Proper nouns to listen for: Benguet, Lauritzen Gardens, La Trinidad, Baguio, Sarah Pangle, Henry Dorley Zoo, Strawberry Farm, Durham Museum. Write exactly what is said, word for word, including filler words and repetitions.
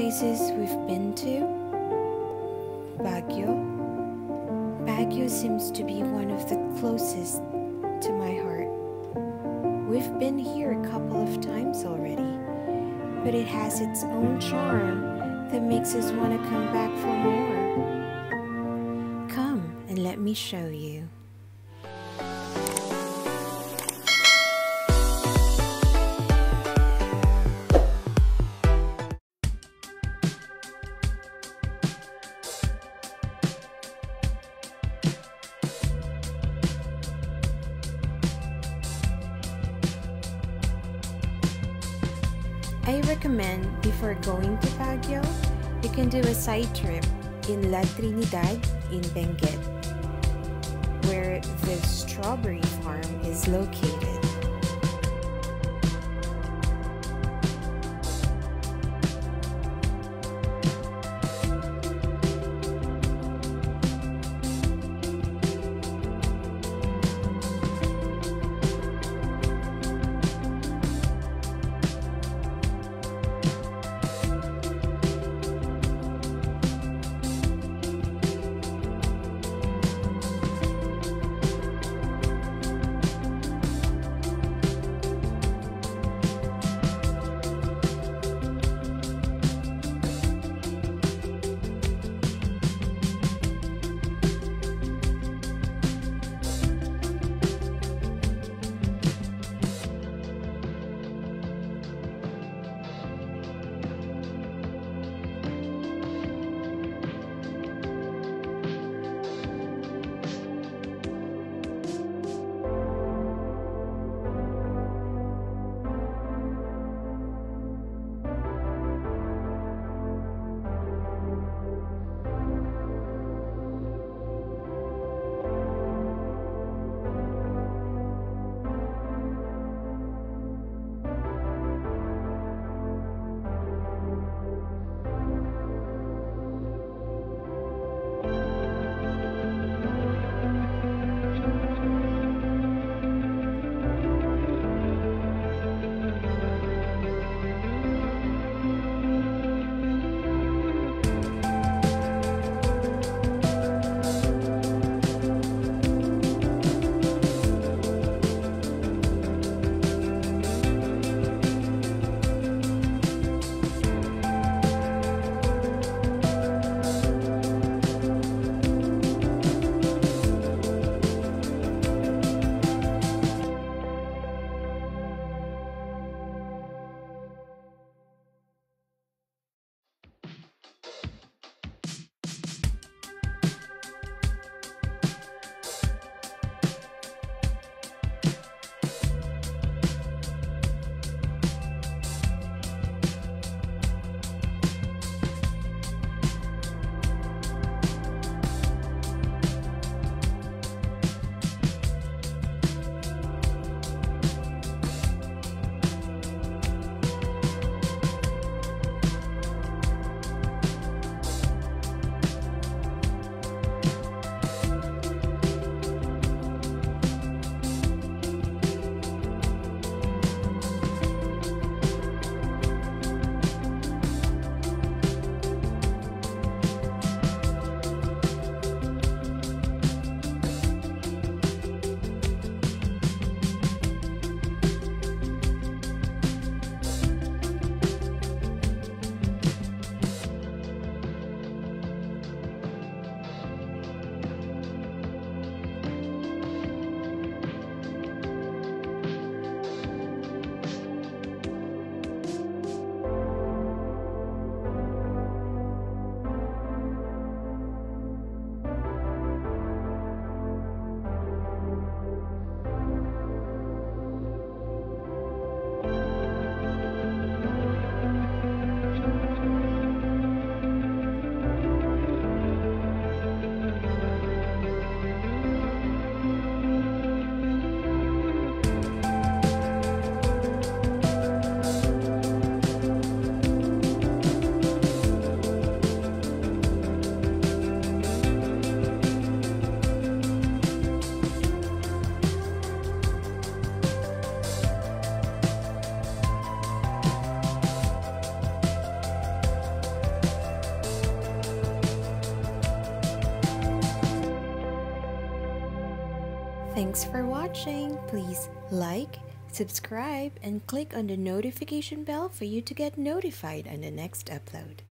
places we've been to, Baguio. Baguio seems to be one of the closest to my heart. We've been here a couple of times already, but it has its own charm that makes us want to come back for more. Come and let me show you. I recommend before going to Baguio, you can do a side trip in La Trinidad in Benguet, where the strawberry farm is located. Thanks for watching. Please like, subscribe, and click on the notification bell for you to get notified on the next upload.